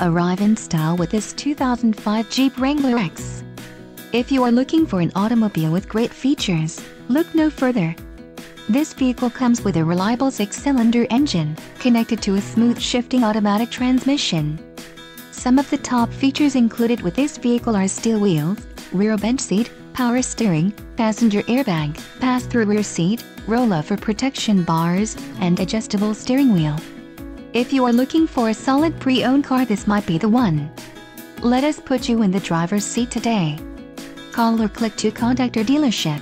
Arrive in style with this 2005 Jeep Wrangler X. If you are looking for an automobile with great features, look no further. This vehicle comes with a reliable 6-cylinder engine, connected to a smooth shifting automatic transmission. Some of the top features included with this vehicle are steel wheels, rear bench seat, power steering, passenger airbag, pass-through rear seat, roller for protection bars, and adjustable steering wheel. If you are looking for a solid pre-owned car, this might be the one. Let us put you in the driver's seat today. Call or click to contact our dealership.